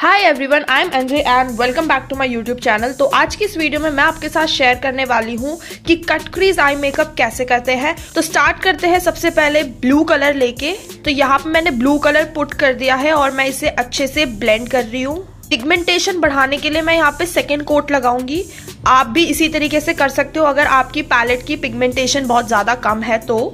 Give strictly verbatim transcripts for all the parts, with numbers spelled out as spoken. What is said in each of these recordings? Hi everyone, I am Anjay and welcome back to my YouTube channel. तो आज की इस वीडियो में मैं आपके साथ शेयर करने वाली हूँ कि कट क्रीज आई मेकअप कैसे करते हैं। तो स्टार्ट करते हैं सबसे पहले ब्लू कलर लेके। तो यहाँ पे मैंने ब्लू कलर पुट कर दिया है और मैं इसे अच्छे से ब्लेंड कर रही हूँ। पिगमेंटेशन बढ़ाने के लिए मैं यहाँ पे सेकेंड कोट लगाऊंगी। आप भी इसी तरीके से कर सकते हो अगर आपकी पैलेट की पिगमेंटेशन बहुत ज़्यादा कम है तो।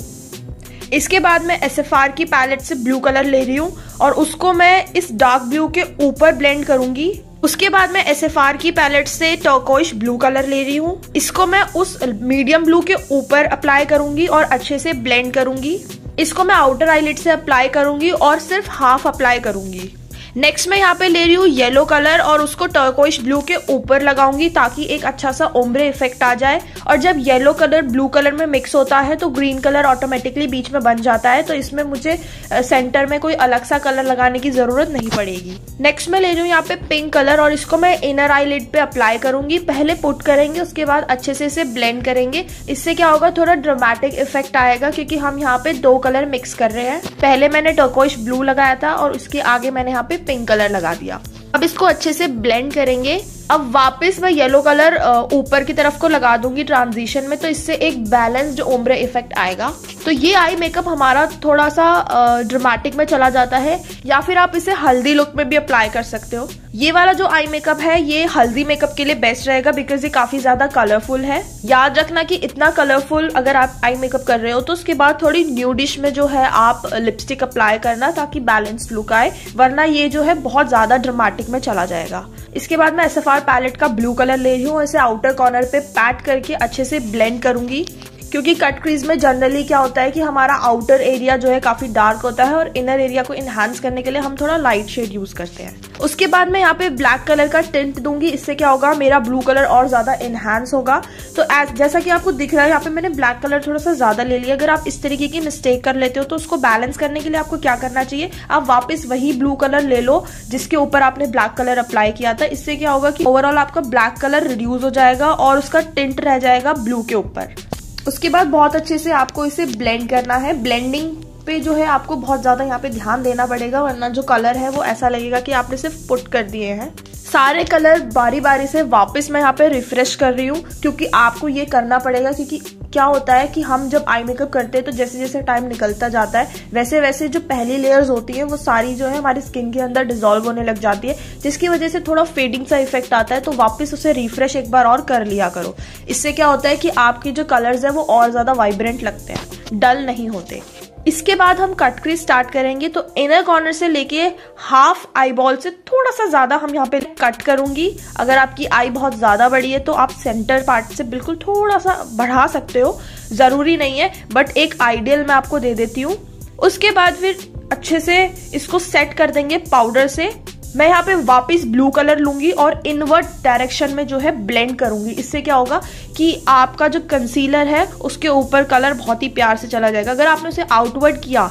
इसके बाद मैं एस एफ आर की पैलेट से ब्लू कलर ले रही हूँ और उसको मैं इस डार्क ब्लू के ऊपर ब्लेंड करूंगी। उसके बाद मैं एस एफ आर की पैलेट से टर्कोइश ब्लू कलर ले रही हूँ, इसको मैं उस मीडियम ब्लू के ऊपर अप्लाई करूंगी और अच्छे से ब्लेंड करूंगी। इसको मैं आउटर आईलिड से अप्लाई करूंगी और सिर्फ हाफ अप्लाई करूंगी। नेक्स्ट मैं यहाँ पे ले रही हूँ येलो कलर और उसको टर्कोइश ब्लू के ऊपर लगाऊंगी ताकि एक अच्छा सा ओम्ब्रे इफेक्ट आ जाए। और जब येलो कलर ब्लू कलर में मिक्स होता है तो ग्रीन कलर ऑटोमेटिकली बीच में बन जाता है, तो इसमें मुझे सेंटर में कोई अलग सा कलर लगाने की जरूरत नहीं पड़ेगी। नेक्स्ट मैं ले रही हूँ यहाँ पे पिंक कलर और इसको मैं इनर आईलिड पे अप्लाई करूंगी। पहले पुट करेंगे, उसके बाद अच्छे से इसे ब्लेंड करेंगे। इससे क्या होगा, थोड़ा ड्रामेटिक इफेक्ट आएगा क्योंकि हम यहाँ पे दो कलर मिक्स कर रहे हैं। पहले मैंने टर्कोइश ब्लू लगाया था और उसके आगे मैंने यहाँ पे पिंक कलर लगा दिया। अब इसको अच्छे से ब्लेंड करेंगे। अब वापस मैं येलो कलर ऊपर की तरफ को लगा दूंगी ट्रांजिशन में, तो इससे एक बैलेंस्ड ओम्ब्रे इफेक्ट आएगा। तो ये आई मेकअप हमारा थोड़ा सा ड्रामेटिक में चला जाता है, या फिर आप इसे हल्दी लुक में भी अप्लाई कर सकते हो। ये वाला जो आई मेकअप है ये हल्दी मेकअप के लिए बेस्ट रहेगा बिकॉज ये काफी ज्यादा कलरफुल है। याद रखना कि इतना कलरफुल अगर आप आई मेकअप कर रहे हो तो उसके बाद थोड़ी न्यूडिश में जो है आप लिपस्टिक अप्लाई करना ताकि बैलेंस लुक आए, वरना ये जो है बहुत ज्यादा ड्रामेटिक में चला जाएगा। इसके बाद मैं एस एफ आर पैलेट का ब्लू कलर ले रही हूँ, इसे आउटर कॉर्नर पे पैट करके अच्छे से ब्लेंड करूंगी क्योंकि कट क्रीज में जनरली क्या होता है कि हमारा आउटर एरिया जो है काफी डार्क होता है और इनर एरिया को इनहांस करने के लिए हम थोड़ा लाइट शेड यूज करते हैं। उसके बाद मैं यहाँ पे ब्लैक कलर का टिंट दूंगी, इससे क्या होगा मेरा ब्लू कलर और ज्यादा इनहांस होगा। तो एज जैसा कि आपको दिख रहा है यहाँ पे मैंने ब्लैक कलर थोड़ा सा ज्यादा ले लिया। अगर आप इस तरीके की मिस्टेक कर लेते हो तो उसको बैलेंस करने के लिए आपको क्या करना चाहिए, आप वापस वही ब्लू कलर ले लो जिसके ऊपर आपने ब्लैक कलर अप्लाई किया था। इससे क्या होगा कि ओवरऑल आपका ब्लैक कलर रिड्यूस हो जाएगा और उसका टिंट रह जाएगा ब्लू के ऊपर। उसके बाद बहुत अच्छे से आपको इसे ब्लेंड करना है। ब्लेंडिंग पे जो है आपको बहुत ज़्यादा यहाँ पे ध्यान देना पड़ेगा, वरना जो कलर है वो ऐसा लगेगा कि आपने सिर्फ पुट कर दिए हैं। सारे कलर बारी बारी से वापस मैं यहाँ पे रिफ्रेश कर रही हूँ क्योंकि आपको ये करना पड़ेगा। क्योंकि क्या होता है कि हम जब आई मेकअप करते हैं तो जैसे जैसे टाइम निकलता जाता है वैसे वैसे जो पहली लेयर्स होती हैं वो सारी जो है हमारी स्किन के अंदर डिजोल्व होने लग जाती है, जिसकी वजह से थोड़ा फेडिंग सा इफेक्ट आता है। तो वापस उसे रिफ्रेश एक बार और कर लिया करो, इससे क्या होता है कि आपके जो कलर्स हैं वो और ज़्यादा वाइब्रेंट लगते हैं, डल नहीं होते। इसके बाद हम कट क्रीज स्टार्ट करेंगे। तो इनर कॉर्नर से लेके हाफ आई बॉल से थोड़ा सा ज्यादा हम यहाँ पे कट करूंगी। अगर आपकी आई बहुत ज्यादा बड़ी है तो आप सेंटर पार्ट से बिल्कुल थोड़ा सा बढ़ा सकते हो, जरूरी नहीं है, बट एक आइडियल मैं आपको दे देती हूँ। उसके बाद फिर अच्छे से इसको सेट कर देंगे पाउडर से। मैं यहाँ पे वापस ब्लू कलर लूंगी और इनवर्ट डायरेक्शन में जो है ब्लेंड करूंगी। इससे क्या होगा कि आपका जो कंसीलर है उसके ऊपर कलर बहुत ही प्यार से चला जाएगा। अगर आपने उसे आउटवर्ड किया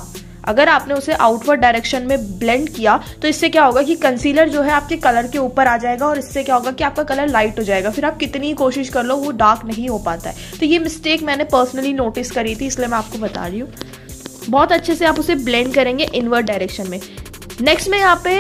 अगर आपने उसे आउटवर्ड डायरेक्शन में ब्लेंड किया तो इससे क्या होगा कि कंसीलर जो है आपके कलर के ऊपर आ जाएगा और इससे क्या होगा कि आपका कलर लाइट हो जाएगा। फिर आप कितनी ही कोशिश कर लो वो डार्क नहीं हो पाता है। तो ये मिस्टेक मैंने पर्सनली नोटिस करी थी, इसलिए मैं आपको बता रही हूँ। बहुत अच्छे से आप उसे ब्लेंड करेंगे इनवर्ट डायरेक्शन में। नेक्स्ट मैं यहाँ पे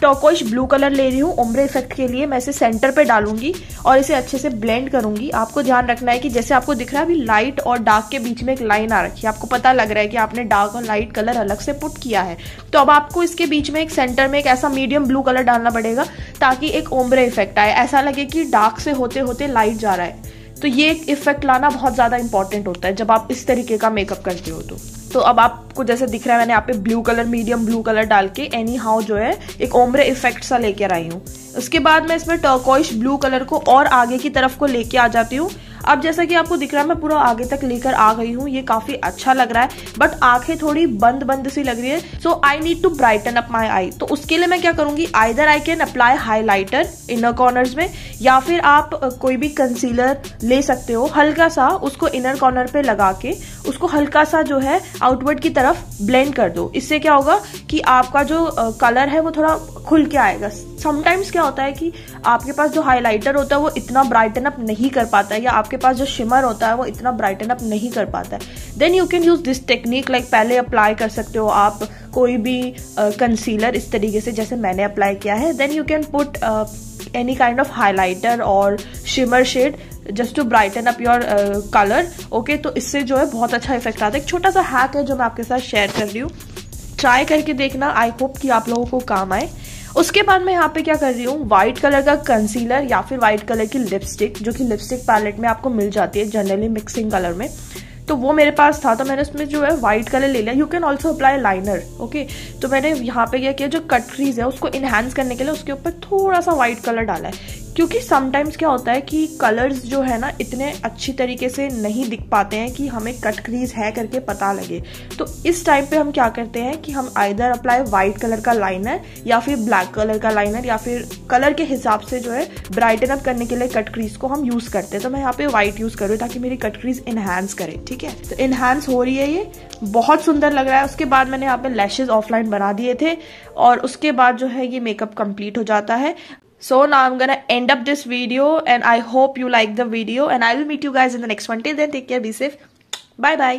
टर्कोइश ब्लू कलर ले रही हूँ ओम्ब्रे इफेक्ट के लिए। मैं इसे सेंटर पे डालूंगी और इसे अच्छे से ब्लेंड करूंगी। आपको ध्यान रखना है कि जैसे आपको दिख रहा है अभी लाइट और डार्क के बीच में एक लाइन आ रखी है, आपको पता लग रहा है कि आपने डार्क और लाइट कलर अलग से पुट किया है। तो अब आपको इसके बीच में एक सेंटर में एक ऐसा मीडियम ब्लू कलर डालना पड़ेगा ताकि एक ओम्ब्रे इफेक्ट आए, ऐसा लगे कि डार्क से होते होते लाइट जा रहा है। तो ये एक इफेक्ट लाना बहुत ज़्यादा इंपॉर्टेंट होता है जब आप इस तरीके का मेकअप करते हो तो। तो अब आपको जैसे दिख रहा है मैंने यहाँ पे blue colour medium blue colour डाल के एनी हाउ जो है एक ओम्ब्रे इफेक्ट सा लेकर आई हूँ। उसके बाद मैं इसमें टर्कोइश ब्लू कलर को और आगे की तरफ को लेके आ जाती हूँ। अब जैसा कि आपको दिख रहा है मैं पूरा आगे तक लेकर आ गई हूँ, ये काफ़ी अच्छा लग रहा है, बट आंखें थोड़ी बंद बंद सी लग रही है। So I need to brighten up my eye. तो उसके लिए मैं क्या करूँगी, either I can apply highlighter inner corners में, या फिर आप कोई भी कंसीलर ले सकते हो हल्का सा, उसको इनर कॉर्नर पे लगा के उसको हल्का सा जो है आउटवर्ड की तरफ ब्लेंड कर दो। इससे क्या होगा कि आपका जो कलर है वो थोड़ा खुल के आएगा। समटाइम्स क्या होता है कि आपके पास जो हाइलाइटर होता है वो इतना ब्राइटन अप नहीं कर पाता है, या आपके पास जो शिमर होता है वो इतना ब्राइटन अप नहीं कर पाता है। Then you can use this technique, like पहले अप्लाई कर सकते हो आप कोई भी कंसीलर uh, इस तरीके से जैसे मैंने अप्लाई किया है। Then you can put any kind of highlighter और shimmer shade just to brighten up your colour. Okay, तो इससे जो है बहुत अच्छा इफेक्ट आता है। एक छोटा सा हैक है जो मैं आपके साथ शेयर कर रही हूँ, ट्राई करके देखना, आई होप कि आप लोगों को काम आए। उसके बाद मैं यहाँ पे क्या कर रही हूँ, वाइट कलर का कंसीलर या फिर वाइट कलर की लिपस्टिक, जो कि लिपस्टिक पैलेट में आपको मिल जाती है जनरली मिक्सिंग कलर में, तो वो मेरे पास था, तो मैंने उसमें जो है वाइट कलर ले लिया। You can also apply liner. Okay, तो मैंने यहाँ पे क्या किया, जो कट क्रीज है उसको इन्हांस करने के लिए उसके ऊपर थोड़ा सा वाइट कलर डाला है, क्योंकि समटाइम्स क्या होता है कि कलर्स जो है ना इतने अच्छी तरीके से नहीं दिख पाते हैं कि हमें कट क्रीज है करके पता लगे। तो इस टाइम पे हम क्या करते हैं कि हम आइदर अप्लाई वाइट कलर का लाइनर या फिर ब्लैक कलर का लाइनर, या फिर कलर के हिसाब से जो है ब्राइटन अप करने के लिए कट क्रीज को हम यूज़ करते हैं। तो मैं यहाँ पे वाइट यूज़ कर रही हूँ ताकि मेरी कट क्रीज इन्हांस करे। ठीक है, तो इन्हांस हो रही है, ये बहुत सुंदर लग रहा है। उसके बाद मैंने यहाँ पे लैशेज ऑफलाइन बना दिए थे, और उसके बाद जो है ये मेकअप कंप्लीट हो जाता है। So now I'm gonna end up this video, and I hope you like the video, and I will meet you guys in the next one. Till then, take care, be safe, bye bye.